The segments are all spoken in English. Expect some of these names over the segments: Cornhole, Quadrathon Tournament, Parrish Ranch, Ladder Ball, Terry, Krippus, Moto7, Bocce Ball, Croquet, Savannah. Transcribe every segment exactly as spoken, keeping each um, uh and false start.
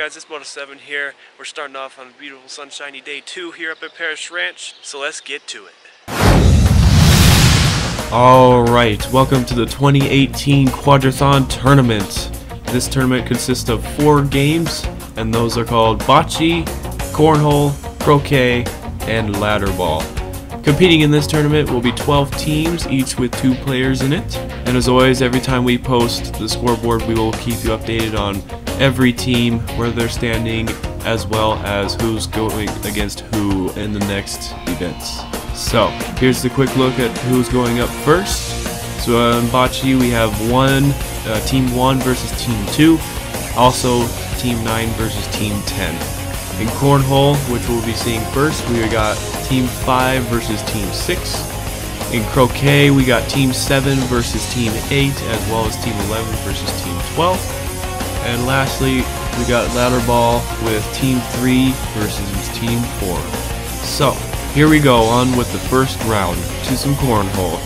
guys, it's Moto seven here. We're starting off on a beautiful sunshiny day two here up at Parrish Ranch, so let's get to it. Alright, welcome to the twenty eighteen Quadrathon Tournament. This tournament consists of four games, and those are called Bocce, Cornhole, Croquet, and Ladder Ball. Competing in this tournament will be twelve teams, each with two players in it. And as always, every time we post the scoreboard, we will keep you updated on every team, where they're standing, as well as who's going against who in the next events. So, here's the quick look at who's going up first. So on Bocce, we have one, uh, Team one versus Team two, also Team nine versus Team ten. In Cornhole, which we'll be seeing first, we got Team five versus Team six. In Croquet, we got Team seven versus Team eight, as well as Team eleven versus Team twelve. And lastly, we got Ladder Ball with Team three versus Team four. So, here we go on with the first round to some Cornhole.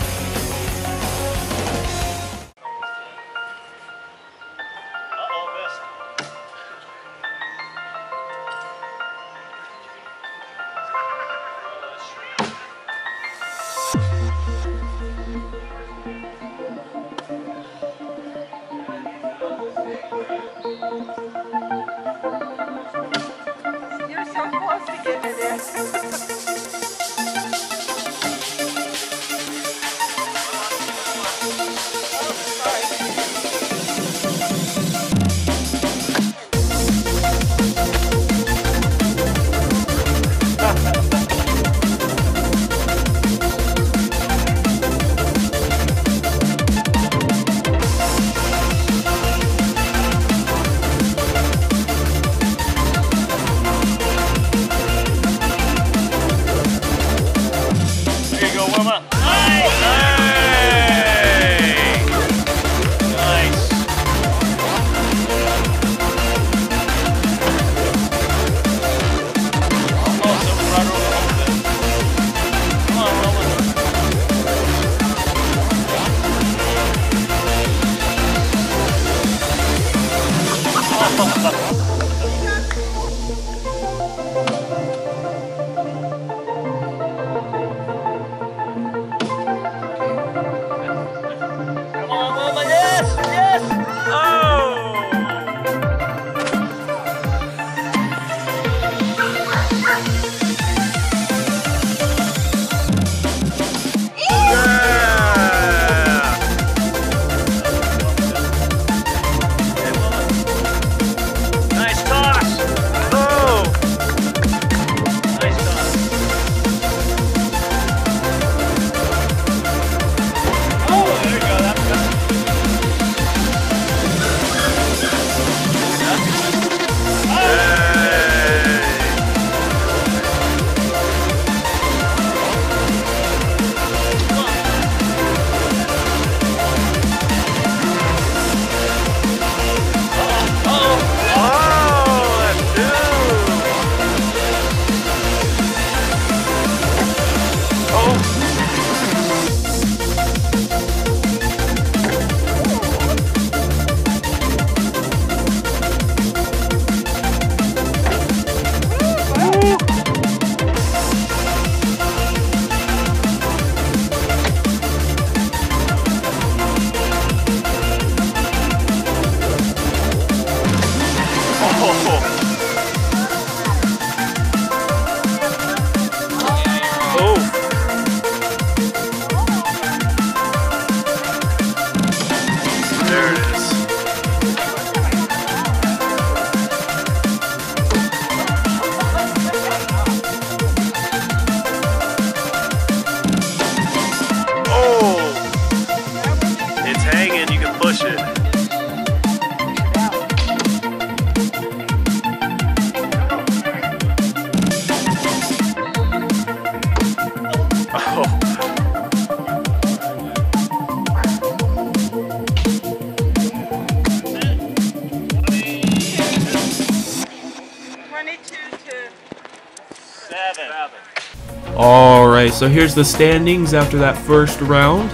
Alright, so here's the standings after that first round.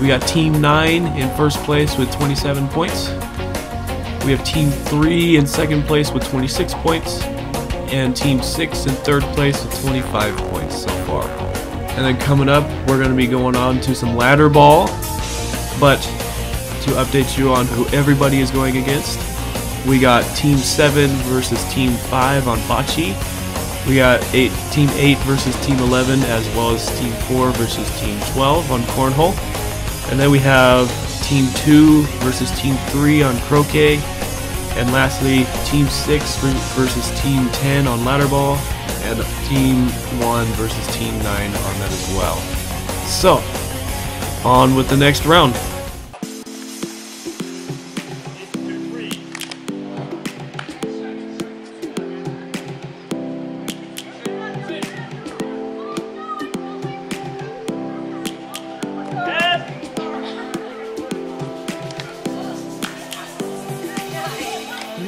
We got Team nine in first place with twenty-seven points. We have team three in second place with twenty-six points, and team six in third place with twenty-five points so far. And then coming up, we're going to be going on to some ladder ball, but to update you on who everybody is going against, we got team seven versus team five on bocce. We got eight, team eight versus team eleven, as well as team four versus team twelve on cornhole. And then we have team two versus team three on croquet. And lastly, team six versus team ten on ladder ball. And team one versus team nine on that as well. So, on with the next round.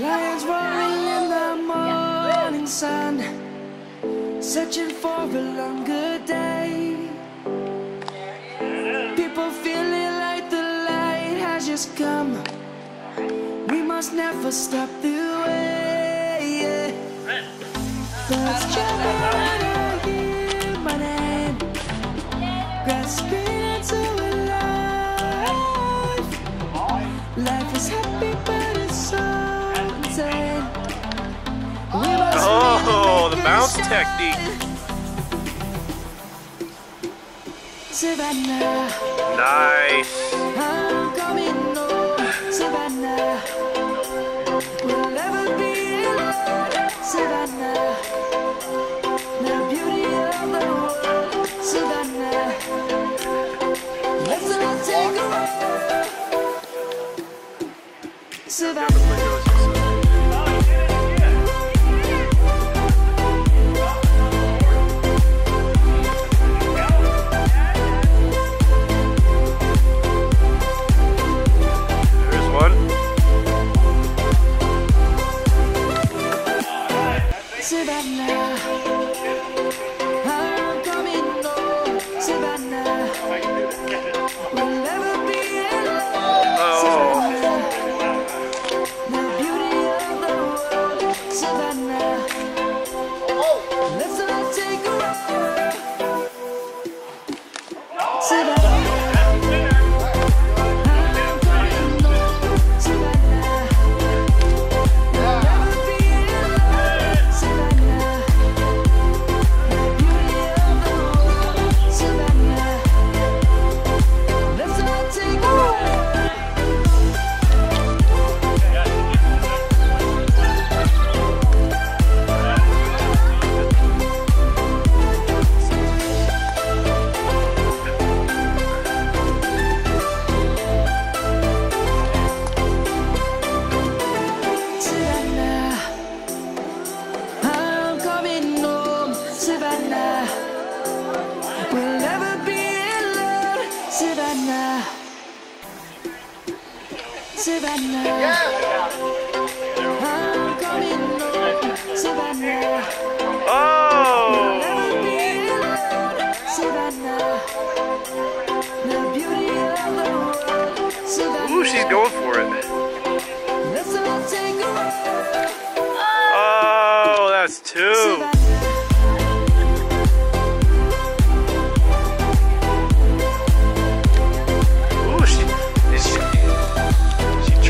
Lions roaring in the morning sun, searching for a longer day. People feeling like the light has just come. We must never stop the way. Birds jumping when I hear my name, grasping into a life. Life is happy but it's so. Oh, the bounce technique. Nice. I'm coming home, Savannah. We'll never be alone, Savannah. The beauty of the world, Savannah. Let's not take away, Savannah. Savannah, yeah. I'm coming home, Savannah. Oh! We'll never be alone, Savannah. The beauty of the world, Savannah. Ooh, she's going for it. Let's all take a ride. Oh, that's two. Savannah.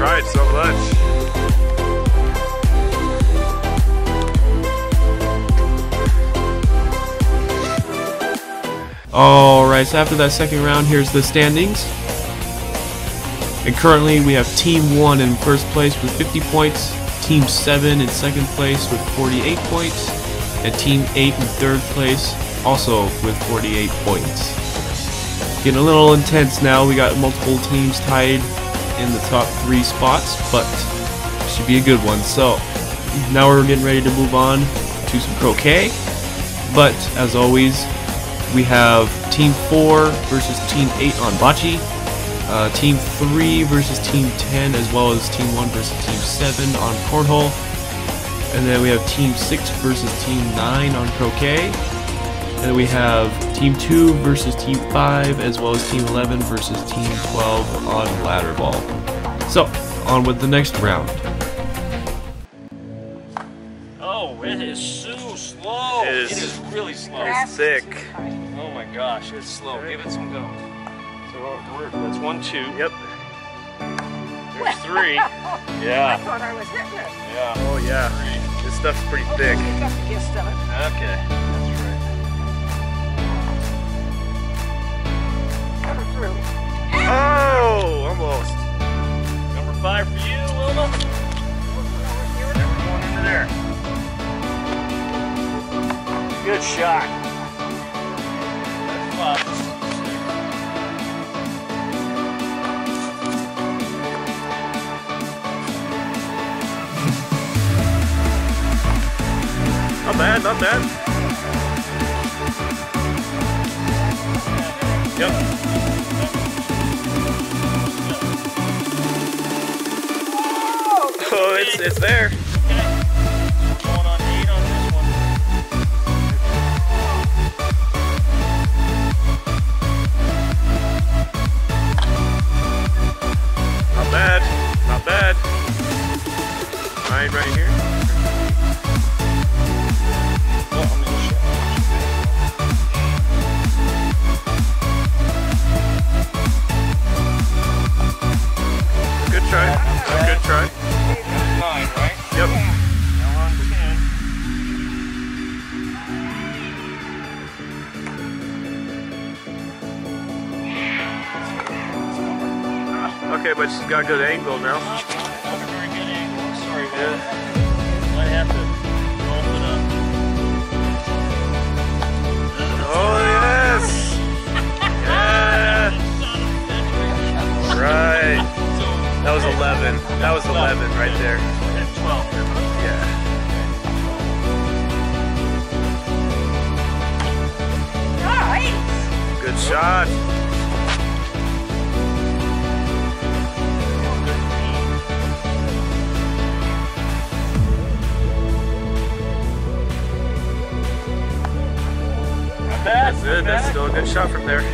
Tried so much. Alright, so after that second round, here's the standings. And currently we have team one in first place with fifty points, team seven in second place with forty-eight points, and team eight in third place also with forty-eight points. Getting a little intense now, we got multiple teams tied in the top three spots, but it should be a good one. So now we're getting ready to move on to some croquet, but as always we have team four versus team eight on bocce, uh, team three versus team ten, as well as team one versus team seven on cornhole, and then we have team six versus team nine on croquet, and then we have team two versus team five, as well as team eleven versus team twelve on ladder ball. So, on with the next round. is, it is really slow. It's sick. Oh my gosh, it's slow. Right. Give it some go. So we're, that's one, two. Yep. There's three. Yeah. I thought I was hitting it. Yeah. Oh yeah. Three. This stuff's pretty oh, thick. You've got the gist of it. Okay. That's right. Cut her through. Oh, almost. Number five for you, Wilma. We're going into there. Good shot. That's five. Not bad, not bad. Yep. Oh, it's it's there. Going on eight on this one. Not bad, not bad. Nine right here. Okay, but she's got a good angle now. Not a very good angle. I'm sorry, man. Yeah. Might have to roll it up. Oh, yes! Yeah! Right. That was eleven. That was eleven right there. And twelve. Yeah. Nice! Good shot. That's good, that's still a good shot from there. Yep.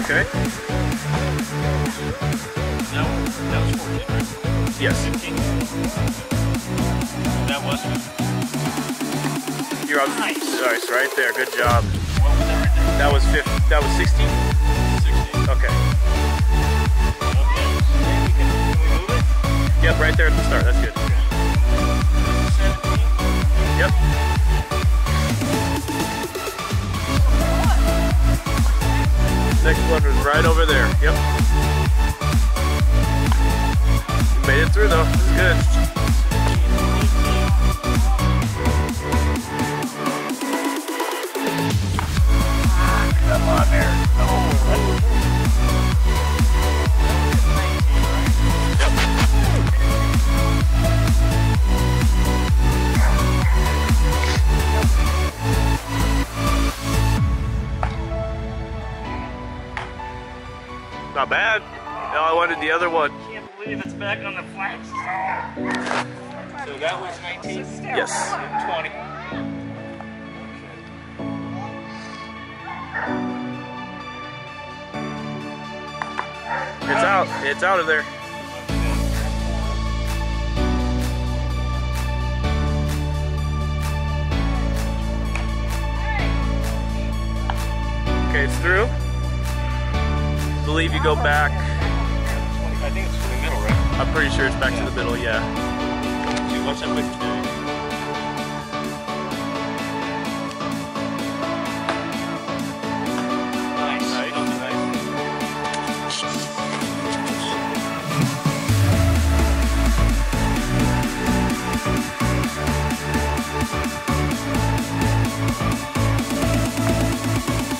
Okay. That was, that was fourteen, right? Yes. fifteen. That was fifteen. You're on nice. Nice, right there, good job. What was that right there? That was fifteen, that was sixteen? sixteen. Okay. Yep, right there at the start, that's good. Yep. Next one was right over there, yep. You made it through though, this is good. Come on there. Oh. Not bad. No, I wanted the other one. I can't believe it's back on the flanks. So that was nineteen? Yes. twenty. It's out. It's out of there. Okay, it's through. I believe you go back. I think it's to the middle, right? I'm pretty sure it's back yeah. to the middle, yeah. Dude, watch that wicked thing. Nice. Nice.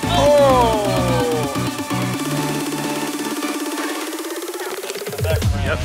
Nice. Oh! Yep.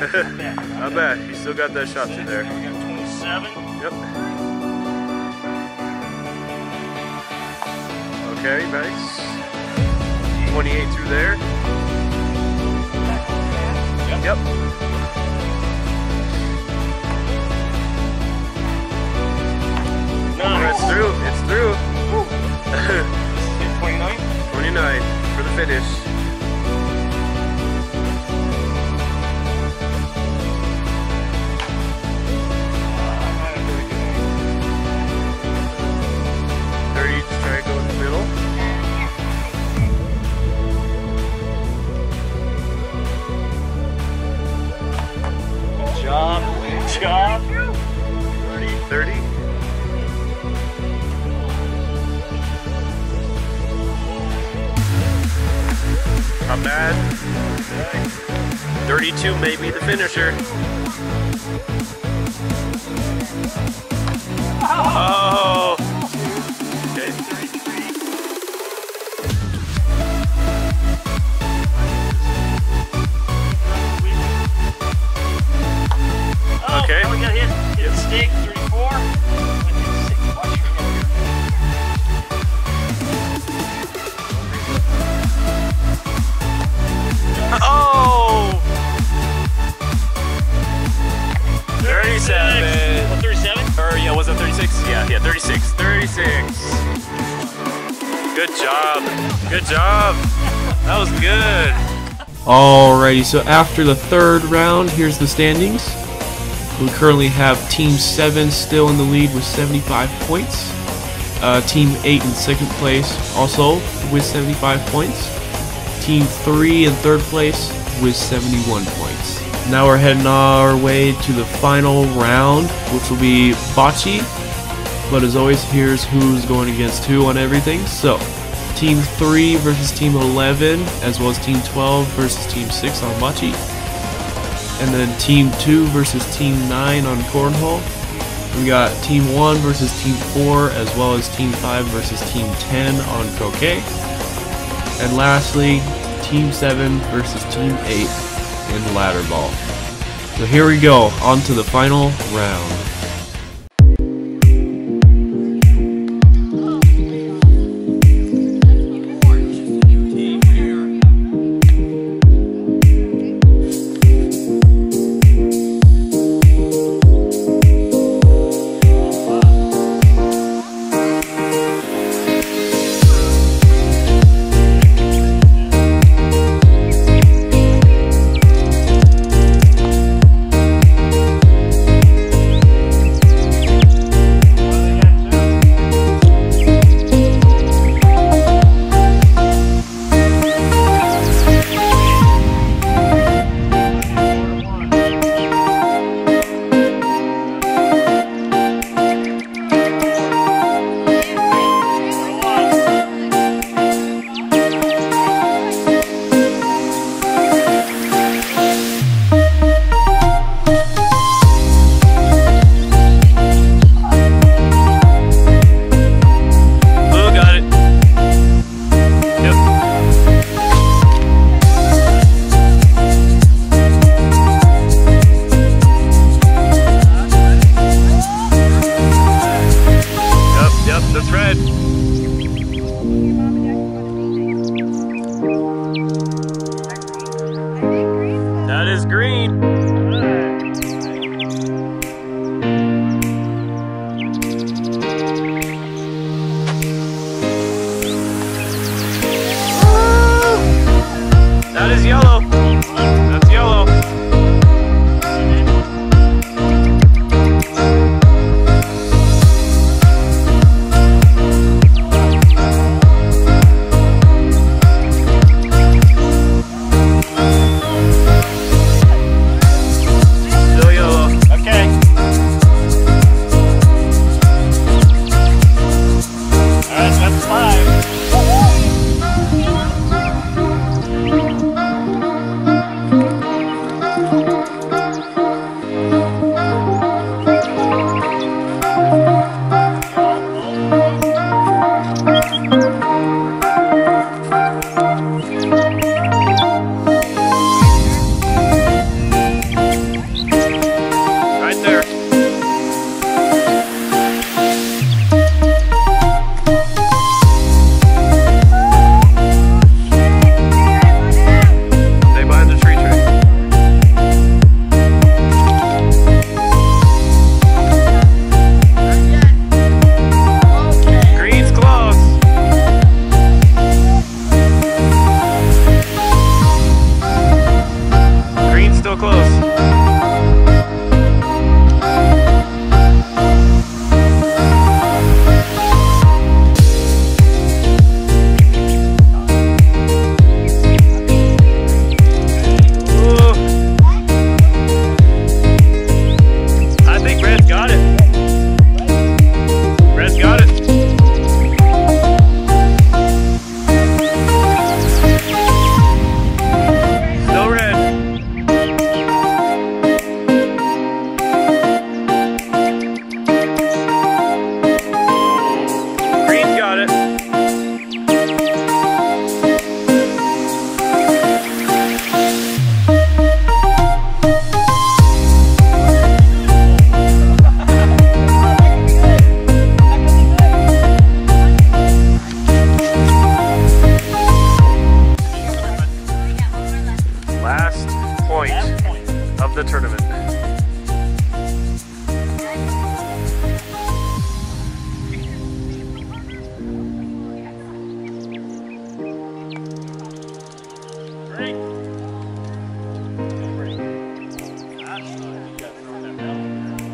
Not bad. You still got that shot through there. We got twenty-seven. Yep. Okay, nice. twenty-eight through there. Yep. Nice. It's through. It's through. twenty-nine. twenty-nine for the finish. Job. thirty, thirty. Not bad. thirty-two may be the finisher. Oh! Okay. Okay. Now we got hit, hit yep. Stick, thirty-four. Oh! thirty-seven. What, thirty-seven? Or yeah, was it thirty-six? Yeah, yeah, thirty-six. thirty-six. Good job. Good job. That was good. Alrighty, so after the third round, here's the standings. We currently have Team seven still in the lead with seventy-five points. Uh, Team eight in second place also with seventy-five points. Team three in third place with seventy-one points. Now we're heading our way to the final round, which will be Bocce. But as always, here's who's going against who on everything. So, Team three versus Team eleven, as well as Team twelve versus Team six on Bocce. And then Team two versus Team nine on Cornhole. We got Team one versus Team four, as well as Team five versus Team ten on Croquet. And lastly, Team seven versus Team eight in Ladder Ball. So here we go, on to the final round.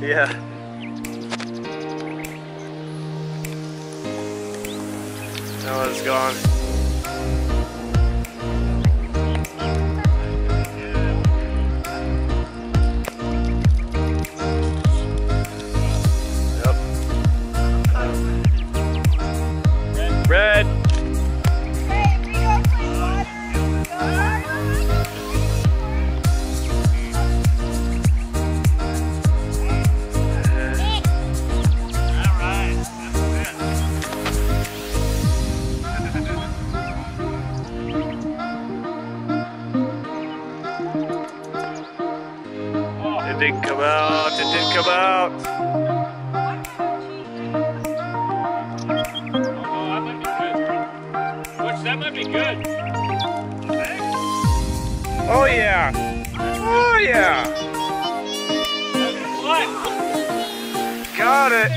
Yeah. Now it's gone. Yep. Red. Red. It didn't come out, it didn't come out. Oh, that might be good. Oh, yeah. Oh, yeah. Got it.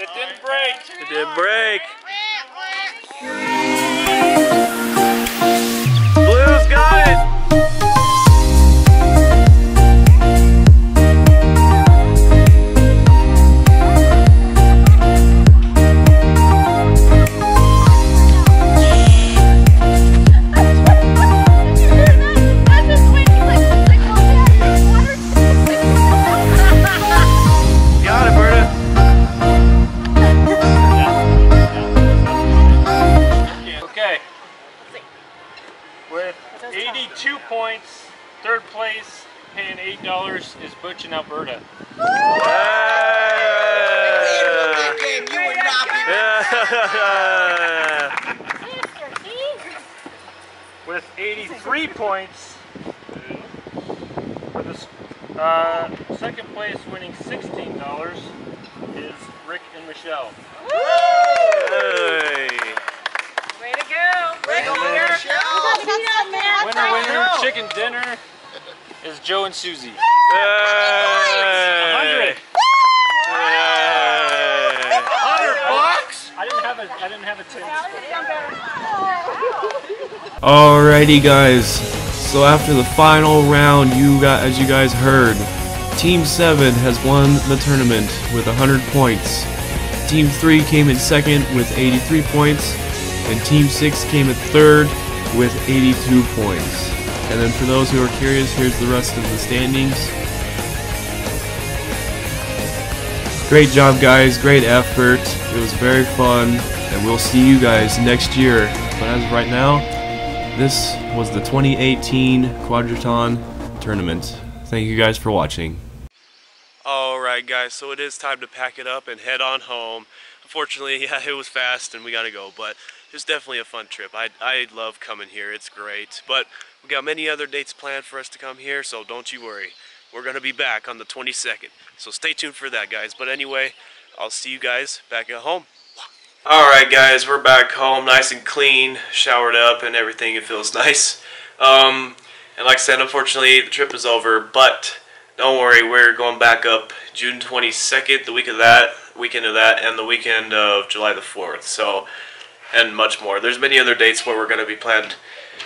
It didn't break. It didn't break. Blue's got it. eighty-two points, third place, paying eight dollars is Butch in Alberta. Woo! Yeah. Yeah. With eighty-three points, for this, uh, second place winning sixteen dollars is Rick and Michelle. Woo! Hey. Way to go! Rick and Michelle! Winner, winner, chicken dinner is Joe and Susie. Hey. one hundred bucks? I didn't have a, I didn't have a ten. Alrighty guys, so after the final round, you got, as you guys heard, Team seven has won the tournament with one hundred points. Team three came in second with eighty-three points, and Team six came in third with eighty-two points. And then for those who are curious, here's the rest of the standings. Great job guys, great effort. It was very fun, and we'll see you guys next year. But as of right now, this was the twenty eighteen Quadrathon Tournament. Thank you guys for watching. Alright guys, so it is time to pack it up and head on home. Unfortunately, yeah, it was fast and we gotta go, but it was definitely a fun trip. I, I love coming here. It's great. But we got many other dates planned for us to come here, so don't you worry. We're going to be back on the twenty-second. So stay tuned for that, guys. But anyway, I'll see you guys back at home. Alright, guys. We're back home nice and clean, showered up and everything. It feels nice. Um, and like I said, unfortunately, the trip is over. But don't worry. We're going back up June twenty-second, the week of that, weekend of that, and the weekend of July the fourth. So... and much more. There's many other dates where we're going to be planned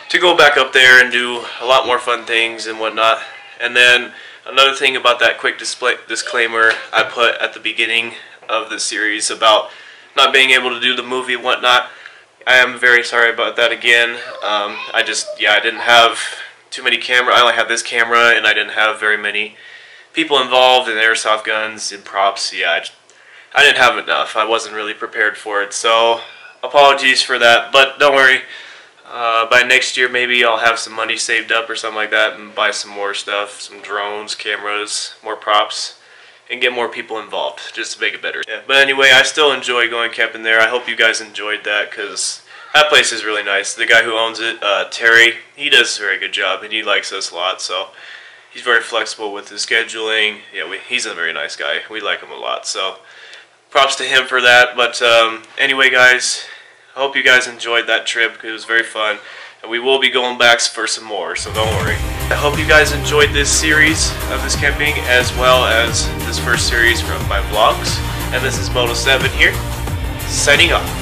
to go back up there and do a lot more fun things and whatnot. And then another thing about that quick display, disclaimer I put at the beginning of the series about not being able to do the movie and whatnot, I am very sorry about that again. Um, I just, yeah, I didn't have too many camera. I only had this camera and I didn't have very many people involved in airsoft guns and props. Yeah, I, just, I didn't have enough. I wasn't really prepared for it. So... apologies for that, but don't worry, uh, by next year maybe I'll have some money saved up or something like that and buy some more stuff, some drones, cameras, more props, and get more people involved just to make it better. Yeah. But anyway, I still enjoy going camping there. I hope you guys enjoyed that because that place is really nice. The guy who owns it, uh, Terry, he does a very good job and he likes us a lot, so he's very flexible with his scheduling. Yeah, we, he's a very nice guy. We like him a lot, so... props to him for that. But um, anyway, guys, I hope you guys enjoyed that trip because it was very fun. And we will be going back for some more, so don't worry. I hope you guys enjoyed this series of this camping as well as this first series from my vlogs. And this is Moto seven here, signing off.